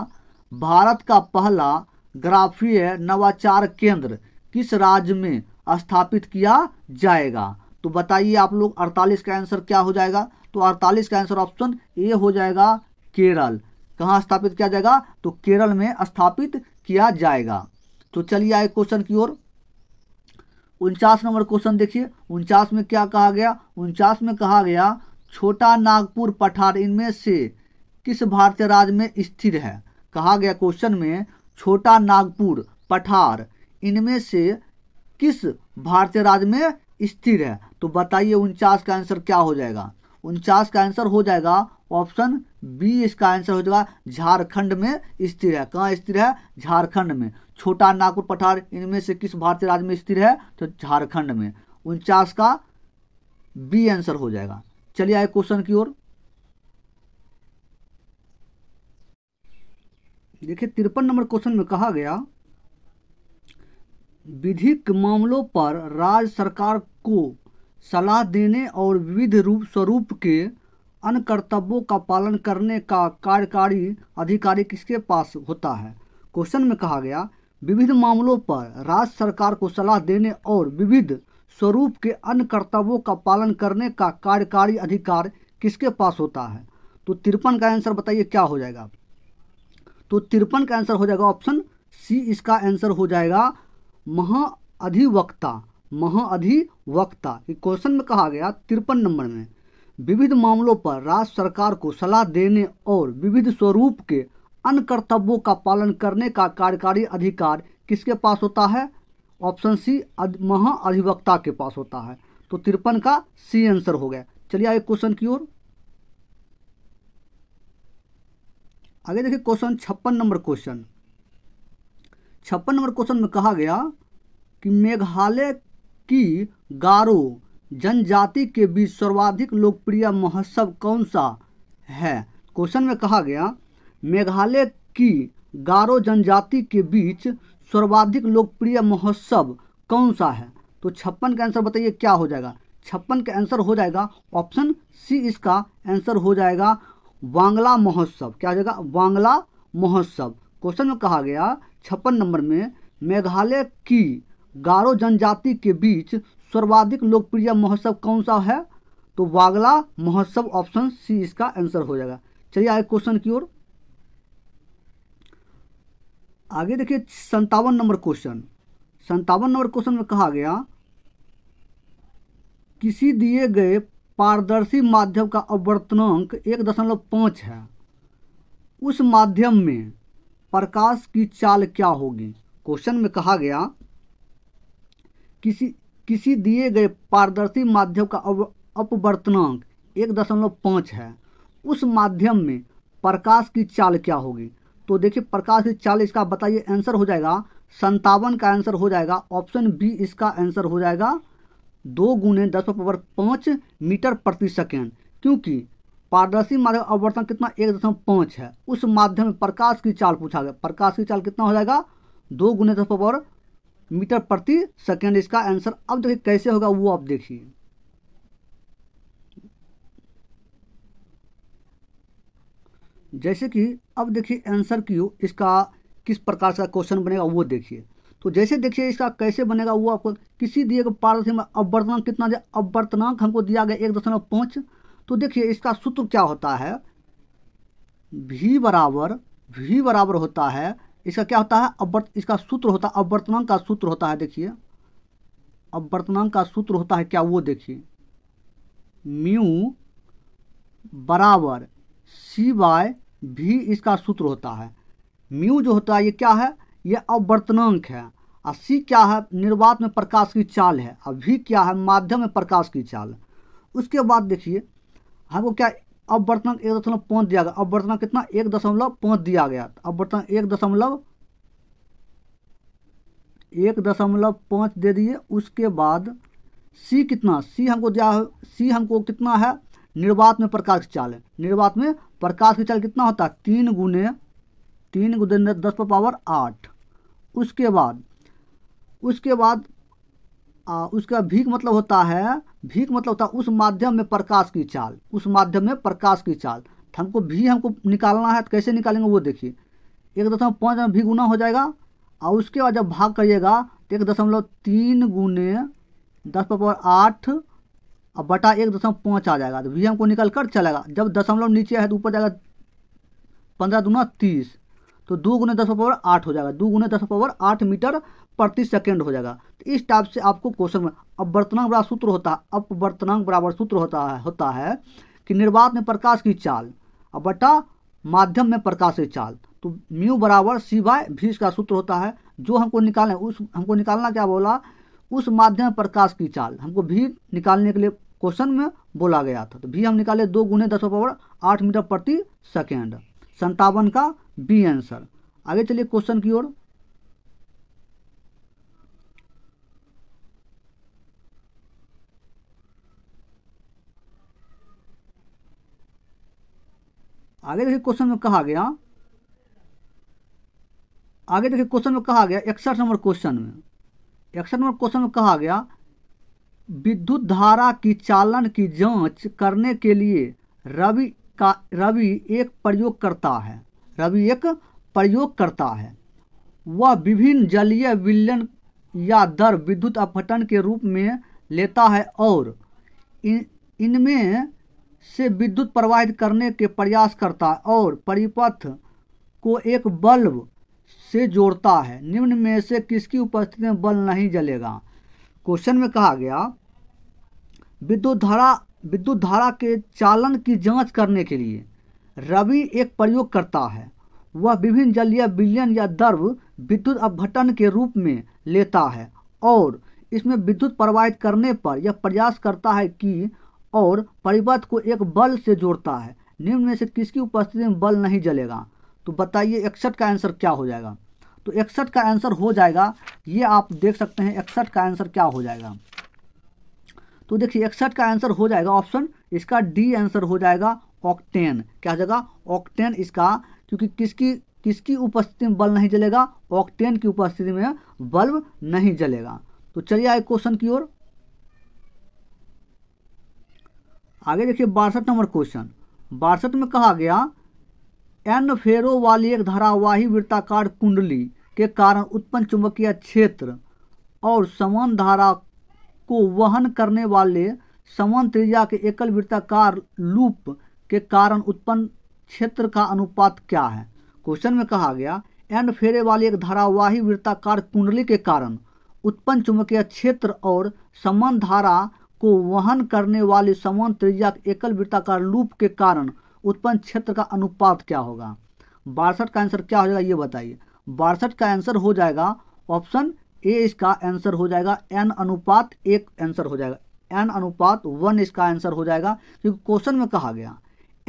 भारत का पहला ग्राफीय नवाचार केंद्र किस राज्य में स्थापित किया जाएगा। तो बताइए आप लोग अड़तालीस का आंसर क्या हो जाएगा। तो अड़तालीस का आंसर ऑप्शन ए हो जाएगा, केरल। कहाँ स्थापित किया जाएगा, तो केरल में स्थापित किया जाएगा। तो चलिए आए क्वेश्चन की ओर। उनचास नंबर क्वेश्चन देखिए, उनचास में क्या कहा गया। उनचास में कहा गया छोटा नागपुर पठार इनमें से किस भारतीय राज्य में स्थित है। कहा गया क्वेश्चन में छोटा नागपुर पठार इनमें से किस भारतीय राज्य में स्थित है। तो बताइए उनचास का आंसर क्या हो जाएगा। उनचास का आंसर हो जाएगा ऑप्शन बी, इसका आंसर हो जाएगा झारखंड में स्थित है। कहाँ स्थित है, झारखंड में। छोटा नागपुर पठार इनमें से किस भारतीय राज्य में स्थित है, तो झारखंड में। उनचास का बी आंसर हो जाएगा। चलिए आए क्वेश्चन की ओर। देखिए तिरपन नंबर क्वेश्चन में कहा गया विधिक मामलों पर राज्य सरकार को सलाह देने और विविध रूप स्वरूप के अन्य कर्तव्यों का पालन करने का कार्यकारी अधिकारी किसके पास होता है। क्वेश्चन में कहा गया विविध मामलों पर राज्य सरकार को सलाह देने और विविध स्वरूप के अन्य कर्तव्यों का पालन करने का कार्यकारी अधिकार किसके पास होता है। तो तिरपन का आंसर बताइए क्या हो जाएगा। तो तिरपन का आंसर हो जाएगा ऑप्शन सी, इसका आंसर हो जाएगा महाअधिवक्ता। महाअधिवक्ता क्वेश्चन में कहा गया तिरपन नंबर में विविध मामलों पर राज्य सरकार को सलाह देने और विविध स्वरूप के अन्य कर्तव्यों का पालन करने का कार्यकारी अधिकार किसके पास होता है। ऑप्शन सी महाअधिवक्ता के पास होता है। तो तिरपन का सी आंसर हो गया। चलिए आगे क्वेश्चन की ओर। आगे देखिए क्वेश्चन छप्पन नंबर क्वेश्चन छप्पन नंबर क्वेश्चन में कहा गया कि मेघालय की गारो जनजाति के बीच सर्वाधिक लोकप्रिय महोत्सव कौन सा है। क्वेश्चन में कहा गया मेघालय की गारो जनजाति के बीच सर्वाधिक लोकप्रिय महोत्सव कौन सा है। तो छप्पन का आंसर बताइए क्या हो जाएगा। छप्पन का आंसर हो जाएगा ऑप्शन सी, इसका आंसर हो जाएगा वांगला महोत्सव। क्या हो जाएगा, वांगला महोत्सव। क्वेश्चन में कहा गया छप्पन नंबर में मेघालय की गारो जनजाति के बीच सर्वाधिक लोकप्रिय महोत्सव कौन सा है। तो वांगला महोत्सव ऑप्शन सी, इसका आंसर हो जाएगा। चलिए आगे क्वेश्चन की ओर। आगे देखिए संतावन नंबर क्वेश्चन संतावन नंबर क्वेश्चन में कहा गया किसी दिए गए पारदर्शी माध्यम का अपवर्तनांक एक दशमलव पाँच है, उस माध्यम में प्रकाश की चाल क्या होगी। क्वेश्चन में कहा गया किसी किसी दिए गए पारदर्शी माध्यम का अपवर्तनांक एक दशमलव पाँच है, उस माध्यम में प्रकाश की चाल क्या होगी। तो देखिए प्रकाश की चाल, इसका बताइए आंसर हो जाएगा संतावन का आंसर हो जाएगा ऑप्शन बी, इसका आंसर हो जाएगा दो गुने दस पावर पाँच मीटर प्रति सेकेंड। क्योंकि पारदर्शी माध्यम अपवर्तन कितना एक दशमलव पाँच है, उस माध्यम में प्रकाश की चाल पूछा गया। प्रकाश की चाल कितना हो जाएगा, दो गुने दस पावर मीटर प्रति सेकेंड। इसका आंसर अब देखिए कैसे होगा वो आप देखिए। जैसे कि अब देखिए आंसर क्यों, इसका किस प्रकार का क्वेश्चन बनेगा वो देखिए। तो जैसे देखिए इसका कैसे बनेगा वो आपको, किसी दिए गए पारदर्शी में अपवर्तनांक कितना दिया, अपवर्तनांक हमको दिया गया एक दशमलव पाँच। तो देखिए इसका सूत्र क्या होता है, भी बराबर भी बराबर होता है, इसका क्या होता है अपवर्त, इसका सूत्र होता है अपवर्तनांक का सूत्र होता है। देखिए अपवर्तनांक का सूत्र होता है क्या वो देखिए, म्यू बराबर सी बाय भी, इसका सूत्र होता है। म्यू जो होता है ये क्या है, यह अपवर्तनांक है, और सी क्या है निर्वात में प्रकाश की चाल है, और भी क्या है माध्यम में प्रकाश की चाल। उसके बाद देखिए हमको क्या अपवर्तनांक एक दशमलव पाँच दिया गया, अपवर्तनांक कितना एक दशमलव पाँच दिया गया, अपवर्तनांक एक दशमलव एक दशमलव पाँच दे दिए। उसके बाद सी कितना, सी हमको दिया सी हमको कितना है निर्वात में प्रकाश की चाल है, निर्वात में प्रकाश की चाल कितना होता है तीन गुने तीन गुने दस पर पावर आठ। उसके बाद उसके बाद आ, उसका भीख मतलब होता है, भीख मतलब होता है उस माध्यम में प्रकाश की चाल, उस माध्यम में प्रकाश की चाल। हमको भी हमको निकालना है तो कैसे निकालेंगे वो देखिए, एक दशमलव पाँच में भी गुना हो जाएगा, और उसके बाद जब भाग करिएगा तो एक दशमलव तीन गुने दस पर पावर आठ और बटा एक दशमलव पाँच आ जाएगा। तो भी हमको निकल कर चलेगा, जब दशमलव नीचे है तो ऊपर जाएगा पंद्रह दूना तीस, तो दो गुने दस पावर आठ हो जाएगा, दो गुने दस पावर आठ मीटर प्रति सेकंड हो जाएगा। तो इस टाइप से आपको क्वेश्चन में अपवर्तनांक बराबर सूत्र होता है, अपवर्तनांक बराबर सूत्र होता है होता है कि निर्वात में प्रकाश की चाल और बटा माध्यम में प्रकाश की चाल। तो म्यू बराबर सी बाय भी, इसका सूत्र होता है। जो हमको निकालना है, उस हमको निकालना क्या बोला, उस माध्यम में प्रकाश की चाल, हमको भी निकालने के लिए क्वेश्चन में बोला गया था। तो भी हम निकाले दो गुने दस पावर आठ मीटर प्रति सेकेंड, संतावन का बी आंसर। आगे चलिए क्वेश्चन की ओर। आगे देखिए क्वेश्चन में कहा गया आगे देखिए क्वेश्चन में कहा गया इकसठ नंबर क्वेश्चन में इकसठ नंबर क्वेश्चन में कहा गया विद्युत धारा की चालन की जांच करने के लिए रवि का रवि एक प्रयोग करता है रवि एक प्रयोग करता है वह विभिन्न जलीय विलयन या दर विद्युत अपघटन के रूप में लेता है और इन इनमें से विद्युत प्रवाहित करने के प्रयास करता है और परिपथ को एक बल्ब से जोड़ता है। निम्न में से किसकी उपस्थिति में बल्ब नहीं जलेगा? क्वेश्चन में कहा गया विद्युत धारा विद्युत धारा के चालन की जांच करने के लिए रवि एक प्रयोग करता है। वह विभिन्न जलीय विलयन या द्रव विद्युत अपघटन के रूप में लेता है और इसमें विद्युत प्रवाहित करने पर यह प्रयास करता है कि और परिपथ को एक बल से जोड़ता है। निम्न में से किसकी उपस्थिति में बल नहीं जलेगा? तो बताइए इकसठ का आंसर क्या हो जाएगा? तो इकसठ का आंसर हो जाएगा, ये आप देख सकते हैं इकसठ का आंसर क्या हो जाएगा। तो देखिए इकसठ का आंसर हो जाएगा ऑप्शन इसका डी आंसर हो जाएगा ऑक्टेन। क्या हो जाएगा? ऑक्टेन इसका, क्योंकि किसकी किसकी उपस्थिति में बल्ब नहीं जलेगा? ऑक्टेन की उपस्थिति में बल्ब नहीं जलेगा। तो चलिए आए क्वेश्चन की ओर। आगे देखिए बासठ नंबर क्वेश्चन। बासठ में कहा गया एन फेरो वाली एक धारावाही वृत्ताकार कुंडली के कारण उत्पन्न चुंबकीय क्षेत्र और समान धारा को वहन करने वाले समान त्रिज्या के एकल वृत्ताकार लूप के कारण उत्पन्न क्षेत्र का अनुपात क्या है? क्वेश्चन में कहा गया एन फेरे वाली एक धारावाही वृत्ताकार कुंडली के कारण उत्पन्न चुंबकीय क्षेत्र और समान धारा को वहन करने वाले समान त्रिज्या के एकल वृत्ताकार लूप के कारण उत्पन्न क्षेत्र का अनुपात क्या होगा? बासठ का आंसर क्या हो जाएगा ये बताइए। बासठ का आंसर हो जाएगा ऑप्शन ए, इसका आंसर हो जाएगा एन अनुपात एक आंसर हो जाएगा, एन अनुपात वन इसका आंसर हो जाएगा, क्योंकि क्वेश्चन में कहा गया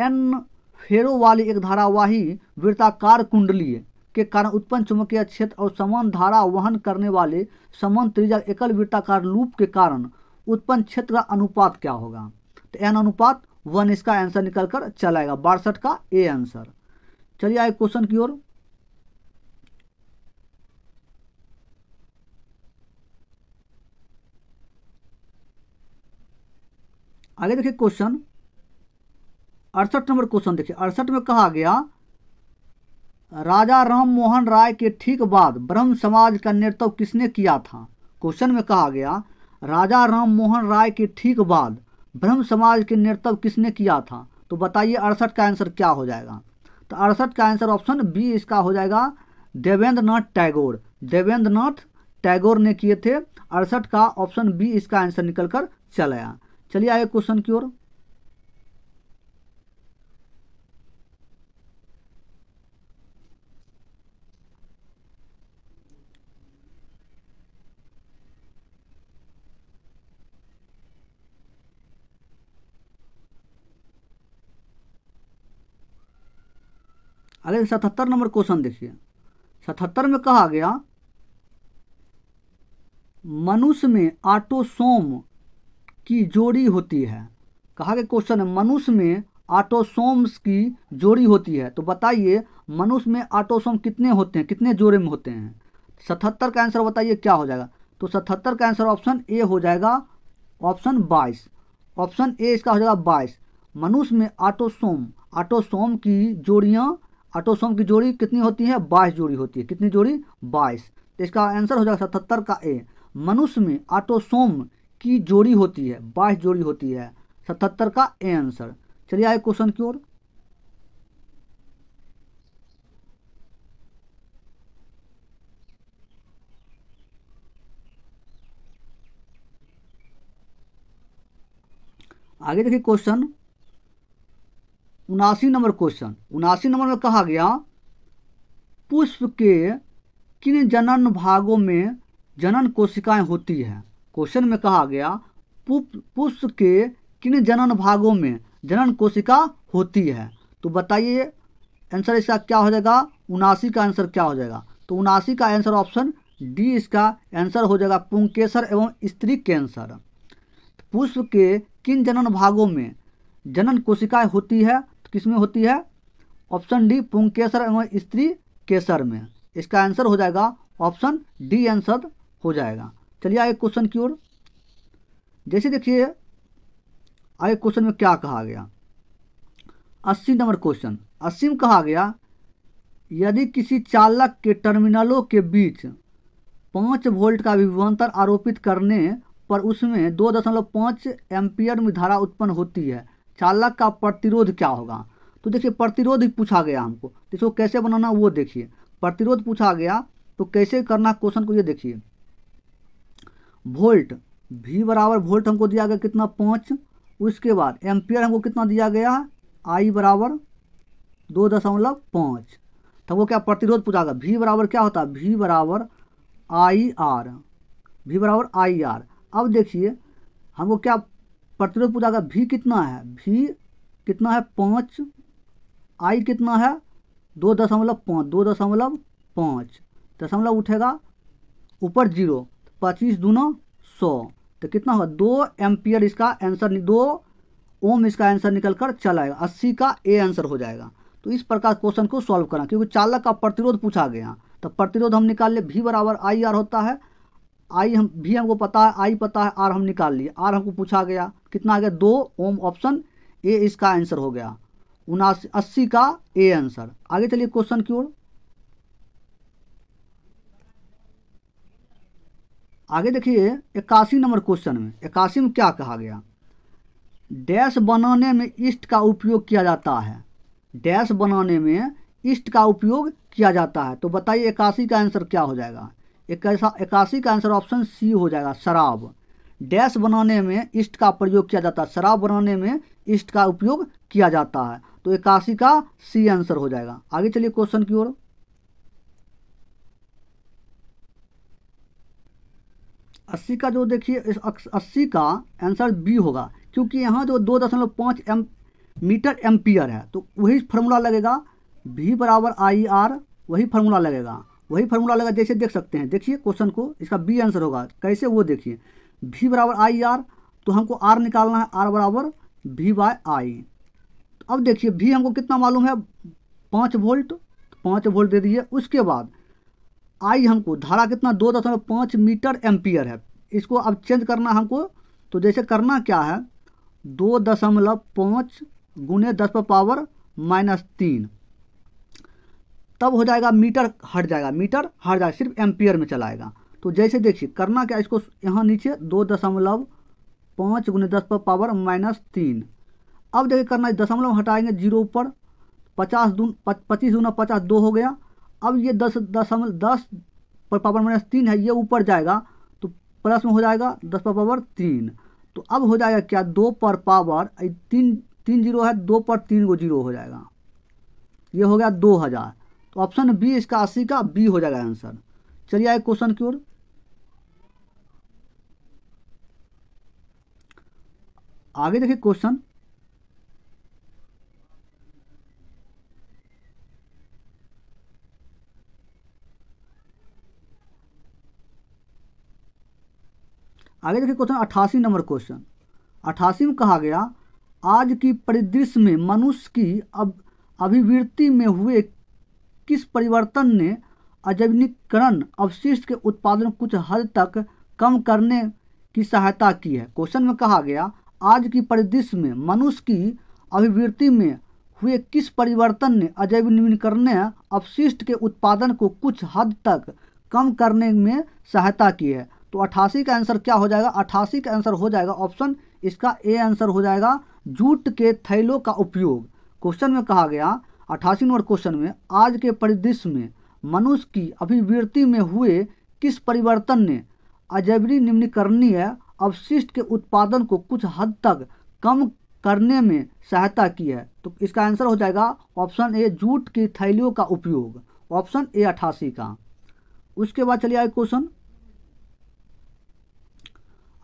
एन फेरो वाली एक धारावाही वृत्ताकार कुंडली के कारण उत्पन्न चुंबकीय क्षेत्र और समान धारा वहन करने वाले समान त्रिज्या एकल वृत्ताकार लूप के कारण उत्पन्न क्षेत्र का अनुपात क्या होगा? तो एन अनुपात वन इसका आंसर निकल कर चलाएगा, बासठ का ए आंसर। चलिए आए क्वेश्चन की ओर। आगे देखिए क्वेश्चन अड़सठ नंबर क्वेश्चन। देखिए अड़सठ में कहा गया राजा राम मोहन राय के ठीक बाद ब्रह्म समाज का नेतृत्व किसने किया था? क्वेश्चन में कहा गया राजा राम मोहन राय के ठीक बाद ब्रह्म समाज के नेतृत्व किसने किया था? तो बताइए अड़सठ का आंसर क्या हो जाएगा? तो अड़सठ का आंसर ऑप्शन बी इसका हो जाएगा देवेंद्र नाथ टैगोर। देवेंद्र नाथ टैगोर ने किए थे। अड़सठ का ऑप्शन बी इसका आंसर निकल कर चल आया। चलिए आगे क्वेश्चन की ओर। अगले सतहत्तर नंबर क्वेश्चन देखिए। सतहत्तर में कहा गया मनुष्य में ऑटोसोम की जोड़ी होती है। कहा गया क्वेश्चन है मनुष्य में ऑटोसोम्स की जोड़ी होती है, तो बताइए मनुष्य में ऑटोसोम कितने होते हैं, कितने जोड़े में होते हैं? सतहत्तर का आंसर बताइए क्या हो जाएगा? तो सतहत्तर का आंसर ऑप्शन ए हो जाएगा, ऑप्शन बाईस, ऑप्शन ए इसका हो जाएगा बाईस। मनुष्य में ऑटोसोम ऑटोसोम की जोड़ियाँ ऑटोसोम की जोड़ी कितनी होती है? बाईस जोड़ी होती है। कितनी जोड़ी? बाईस। तो इसका आंसर हो जाएगा सतहत्तर का ए। मनुष्य में ऑटोसोम की जोड़ी होती है, बाईस जोड़ी होती है। सतहत्तर का ए आंसर। चलिए आए क्वेश्चन की ओर। आगे देखिए क्वेश्चन उनासी नंबर क्वेश्चन। उनासी नंबर में कहा गया पुष्प के किन जनन भागों में जनन कोशिकाएं होती है? क्वेश्चन में कहा गया पुष्प के किन जनन भागों में जनन कोशिका होती है, तो बताइए आंसर इसका क्या हो जाएगा? उनासी का आंसर क्या हो जाएगा? तो उनासी का आंसर ऑप्शन डी इसका आंसर हो जाएगा पुंकेसर एवं स्त्री कैंसर। पुष्प के किन जनन भागों में जनन कोशिकाएं होती है? किसमें होती है? ऑप्शन डी पुंकेसर एवं स्त्री केसर में। इसका आंसर हो जाएगा ऑप्शन डी आंसर हो जाएगा। चलिए आगे क्वेश्चन की ओर। जैसे देखिए आगे क्वेश्चन में क्या कहा गया, अस्सी नंबर क्वेश्चन। अस्सी में कहा गया यदि किसी चालक के टर्मिनलों के बीच पाँच वोल्ट का विभवांतर आरोपित करने पर उसमें दो दशमलव पाँच एम्पियर में धारा उत्पन्न होती है, चालक का प्रतिरोध क्या होगा। तो देखिए प्रतिरोध पूछा गया हमको, इसको कैसे बनाना वो देखिए। प्रतिरोध पूछा गया तो कैसे करना क्वेश्चन को ये देखिए। वोल्ट भी बराबर वोल्ट हमको दिया गया कितना पाँच, उसके बाद एम्पियर हमको कितना दिया गया आई बराबर दो दशमलव पाँच। तो वो क्या प्रतिरोध पूछा गया, भी बराबर क्या होता है भी बराबर आई आर, भी बराबर आई आर। अब देखिए हमको क्या प्रतिरोध पूछा गया, भी कितना है भी कितना है पाँच, आई कितना है दो दशमलव पाँच, दो दशमलव पाँच दशमलव उठेगा ऊपर जीरो, पच्चीस दूना सौ, तो कितना होगा दो एम्पियर। इसका आंसर दो ओम इसका आंसर निकल कर चला आएगा, अस्सी का ए आंसर हो जाएगा। तो इस प्रकार क्वेश्चन को सॉल्व करना, क्योंकि चालक का प्रतिरोध पूछा गया तो प्रतिरोध हम निकाल ले, भी बराबर आई आर होता है। आई हम भी हमको पता है, आई पता है, आर हम निकाल लिए। आर हमको पूछा गया कितना आ गया दो ओम, ऑप्शन ए इसका आंसर हो गया, उनासी अस्सी का ए आंसर। आगे चलिए क्वेश्चन की ओर। आगे देखिए इक्यासी नंबर क्वेश्चन में, इक्यासी में क्या कहा गया, डैश बनाने में ईस्ट का उपयोग किया जाता है, डैश बनाने में ईस्ट का उपयोग किया जाता है। तो बताइए इक्यासी का आंसर क्या हो जाएगा। इक्यासी का आंसर ऑप्शन सी हो जाएगा, शराब। डैश बनाने में ईस्ट का प्रयोग किया जाता है, शराब बनाने में ईस्ट का उपयोग किया जाता है, तो इक्यासी का सी आंसर हो जाएगा। आगे चलिए क्वेश्चन की ओर। अस्सी का जो देखिए अस्सी का आंसर बी होगा, क्योंकि यहाँ जो दो दशमलव पाँच एम मीटर एम्पियर है तो वही फार्मूला लगेगा, भी बराबर आई आर, वही फार्मूला लगेगा वही फार्मूला लगेगा जैसे देख सकते हैं। देखिए क्वेश्चन को, इसका बी आंसर होगा, कैसे वो देखिए। भी बराबर आई आर, तो हमको आर निकालना है, आर बराबर भी बाय आई। तो अब देखिए भी हमको कितना मालूम है पाँच वोल्ट, पाँच वोल्ट दे दिए। उसके बाद आई हमको धारा कितना दो दशमलव पाँच मीटर एम्पियर है, इसको अब चेंज करना हमको। तो जैसे करना क्या है, दो दशमलव पाँच गुने दस पर पावर माइनस तीन, तब हो जाएगा मीटर हट जाएगा, मीटर हट जाएगा सिर्फ एम्पियर में चलाएगा। तो जैसे देखिए करना क्या, इसको यहाँ नीचे दो दशमलव पाँच गुने दस पर पावर माइनस तीन। अब देखिए करना, दशमलव हटाएंगे जीरो ऊपर, पचास दून पच्चीस दूना पचास दो हो गया। अब ये दस दशमलव दस पर पावर माइनस तीन है, ये ऊपर जाएगा तो प्लस में हो जाएगा दस पर पावर तीन। तो अब हो जाएगा क्या दो पर पावर तीन, तीन जीरो है दो पर तीन को जीरो हो जाएगा, ये हो गया दो हज़ार। तो ऑप्शन बी इसका अस्सी का बी हो जाएगा आंसर। चलिए आए क्वेश्चन की ओर। आगे देखिए क्वेश्चन आगे देखिए क्वेश्चन अट्ठासी नंबर क्वेश्चन। अट्ठासी में कहा गया आज की परिदृश्य में मनुष्य की अब अभिवृत्ति में हुए किस परिवर्तन ने आजीवनीकरण अवशिष्ट के उत्पादन कुछ हद तक कम करने की सहायता की है। क्वेश्चन में कहा गया आज की परिदृश्य में मनुष्य की अभिवृत्ति में हुए किस परिवर्तन ने आजीवनीकरण अवशिष्ट के उत्पादन को कुछ हद तक कम करने में सहायता की है। तो अट्ठासी का आंसर क्या हो जाएगा, अट्ठासी का आंसर हो जाएगा ऑप्शन इसका ए आंसर हो जाएगा, जूट के थैलों का उपयोग। क्वेश्चन में कहा गया अट्ठासी नंबर क्वेश्चन में आज के परिदृश्य में मनुष्य की अभिवृत्ति में हुए किस परिवर्तन ने अजैवनीय निम्नीकरणीय अवशिष्ट के उत्पादन को कुछ हद तक कम करने में सहायता की है। तो इसका आंसर हो जाएगा ऑप्शन ए जूट के थैलियों का उपयोग, ऑप्शन ए अट्ठासी का। उसके बाद चलिए आए क्वेश्चन।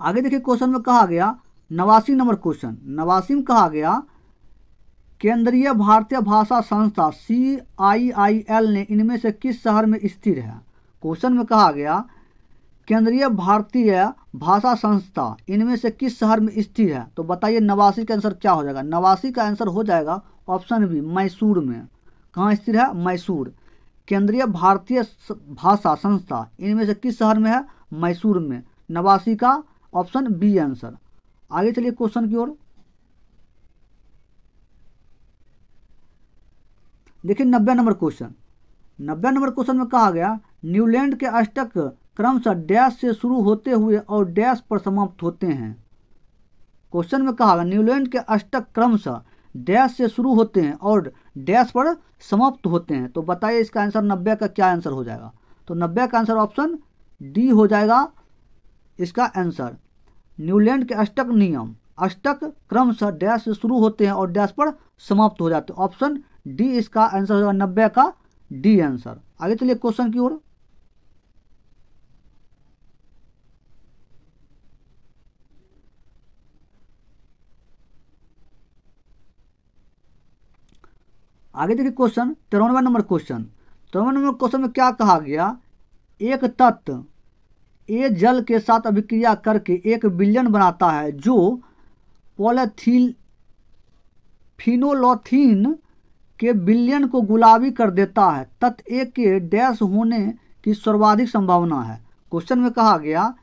आगे देखिए क्वेश्चन में कहा गया नवासी नंबर क्वेश्चन। नवासी में कहा गया केंद्रीय भारतीय भाषा संस्था सी आई आई एल ने इनमें से किस शहर में स्थित है। क्वेश्चन में कहा गया केंद्रीय भारतीय भाषा संस्था इनमें से किस शहर में स्थित है। तो बताइए नवासी का आंसर क्या हो जाएगा। नवासी का आंसर हो जाएगा ऑप्शन बी मैसूर में। कहाँ स्थित है, मैसूर। केंद्रीय भारतीय भाषा संस्था इनमें से किस शहर में है, मैसूर में। नवासी का ऑप्शन बी आंसर। आगे चलिए क्वेश्चन की ओर। देखिए नब्बे नंबर क्वेश्चन। नब्बे नंबर क्वेश्चन में कहा गया न्यूलैंड के अष्टक क्रमशः डैश से शुरू होते हुए और डैश पर समाप्त होते हैं। क्वेश्चन में कहा गया न्यूलैंड के अष्टक क्रमशः डैश से शुरू होते हैं और डैश पर समाप्त होते हैं। तो बताइए इसका आंसर नब्बे का क्या आंसर हो जाएगा। तो नब्बे का आंसर ऑप्शन डी हो जाएगा इसका आंसर। न्यूलैंड के अष्टक नियम अष्टक क्रमशः डैश से शुरू होते हैं और डैश पर समाप्त हो जाते हैं। ऑप्शन डी इसका आंसर हो जाएगा, नब्बे का डी आंसर। आगे चलिए क्वेश्चन की ओर। आगे देखिए क्वेश्चन तिरानवे नंबर क्वेश्चन। तिरानवे नंबर क्वेश्चन में क्या कहा गया एक तत्व ए जल के साथ अभिक्रिया करके एक विलयन बनाता है जो पॉलीथिल फिनोलोथीन के विलयन को गुलाबी कर देता है। तत्व ए के डैश होने की सर्वाधिक संभावना है। क्वेश्चन में कहा गया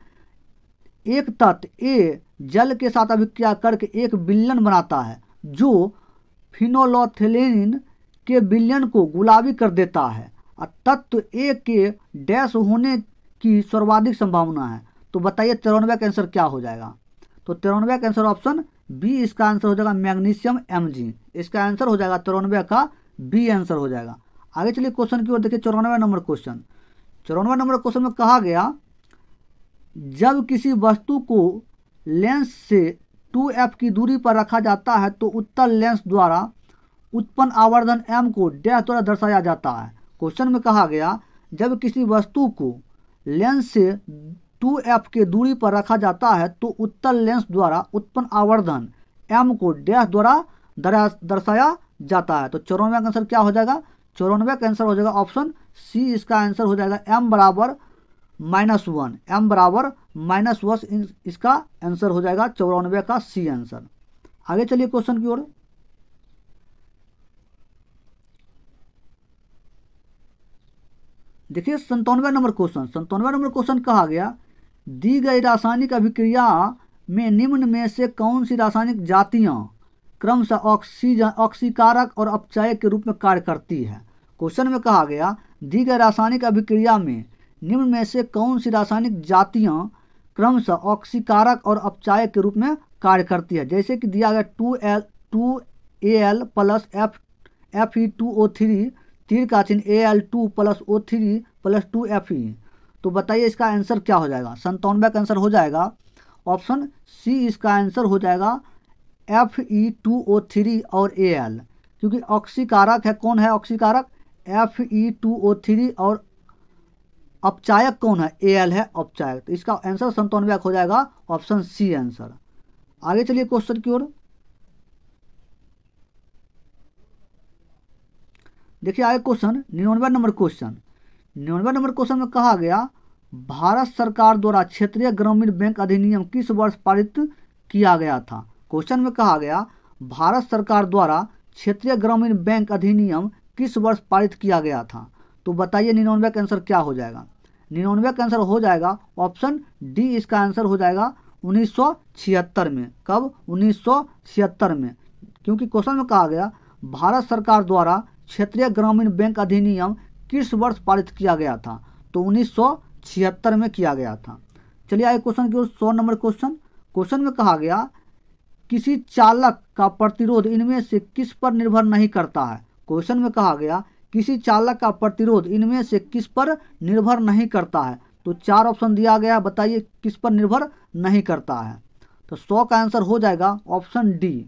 एक तत्व ए जल के साथ अभिक्रिया करके एक विलयन बनाता है जो फिनोलोथिलीन के विलयन को गुलाबी कर देता है और तत्व ए के डैश होने की सर्वाधिक संभावना है। तो बताइए तिरानवे का आंसर क्या हो जाएगा। तो तिरानवे का आंसर ऑप्शन बी इसका आंसर हो जाएगा मैग्नीशियम एमजी। इसका आंसर हो जाएगा तिरानवे का बी आंसर हो जाएगा। आगे चलिए क्वेश्चन की ओर देखिए चौरानवे नंबर क्वेश्चन। चौरानवे नंबर क्वेश्चन में कहा गया जब किसी वस्तु को लेंस से टू एफ की दूरी पर रखा जाता है तो उत्तल लेंस द्वारा उत्पन्न आवर्धन m को डैश द्वारा दर्शाया जाता है। क्वेश्चन में कहा गया जब किसी वस्तु को लेंस से टू एफ के दूरी पर रखा जाता है तो उत्तल लेंस द्वारा उत्पन्न आवर्धन m को डैश द्वारा दर्शाया जाता है। तो चौरानवे का आंसर क्या हो जाएगा। चौरानवे का आंसर हो जाएगा ऑप्शन सी इसका आंसर हो जाएगा m बराबर माइनस वन एम बराबर माइनस वन इसका आंसर हो जाएगा चौरानवे का सी आंसर। आगे चलिए क्वेश्चन की ओर। देखिए संतानवे नंबर क्वेश्चन। संतानवे नंबर क्वेश्चन कहा गया दी गई रासायनिक अभिक्रिया में निम्न में से कौन सी रासायनिक जातियां क्रमशः ऑक्सीजन ऑक्सीकारक और अपचयक के रूप में कार्य करती है। क्वेश्चन में कहा गया दी गई रासायनिक अभिक्रिया में निम्न में से कौन सी रासायनिक जातियां क्रमशः ऑक्सीकारक और अपचायक के रूप में कार्य करती है। जैसे कि दिया गया two L two A L plus F F E two O three तीर का चिन्ह A L two plus O three plus two F E. तो बताइए इसका आंसर क्या हो जाएगा। संतानवे का आंसर हो जाएगा ऑप्शन सी इसका आंसर हो जाएगा F E two O three और ए एल, क्योंकि ऑक्सीकारक है कौन है ऑक्सीकारक F E two O three और अपचायक कौन है ए एल है अपचायक। तो इसका आंसर संतानवे हो जाएगा ऑप्शन सी आंसर। आगे चलिए क्वेश्चन की ओर। देखिए आगे क्वेश्चन निन्यानवे नंबर क्वेश्चन। निन्यानवे नंबर क्वेश्चन में कहा गया भारत सरकार द्वारा क्षेत्रीय ग्रामीण बैंक अधिनियम किस वर्ष पारित किया गया था। क्वेश्चन में कहा गया भारत सरकार द्वारा क्षेत्रीय ग्रामीण बैंक अधिनियम किस वर्ष पारित किया गया था। तो बताइए निन्यानवे का आंसर क्या हो जाएगा। निन्यानवे का आंसर हो जाएगा ऑप्शन डी इसका आंसर हो जाएगा उन्नीस सौ छिहत्तर में। कब उन्नीस सौ छिहत्तर में, क्योंकि क्वेश्चन में कहा गया भारत सरकार द्वारा क्षेत्रीय ग्रामीण बैंक अधिनियम किस वर्ष पारित किया गया था। तो उन्नीस सौ छिहत्तर में किया गया था। चलिए आगे क्वेश्चन की ओर सौ नंबर क्वेश्चन। क्वेश्चन में कहा गया किसी चालक का प्रतिरोध इनमें से किस पर निर्भर नहीं करता है। क्वेश्चन में कहा गया किसी चालक का प्रतिरोध इनमें से किस पर निर्भर नहीं करता है। तो चार ऑप्शन दिया गया है, बताइए किस पर निर्भर नहीं करता है। तो सौ का आंसर हो जाएगा ऑप्शन डी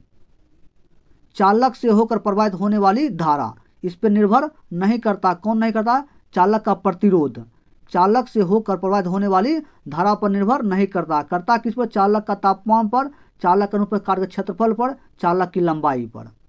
चालक से होकर प्रवाहित होने वाली धारा। इस पर निर्भर नहीं करता, कौन नहीं करता चालक का प्रतिरोध। चालक से होकर प्रवाहित होने वाली धारा पर निर्भर नहीं करता। करता किस पर चालक का तापमान पर, चालक के अनुप्रस्थ काट के क्षेत्रफल पर, चालक की लंबाई पर।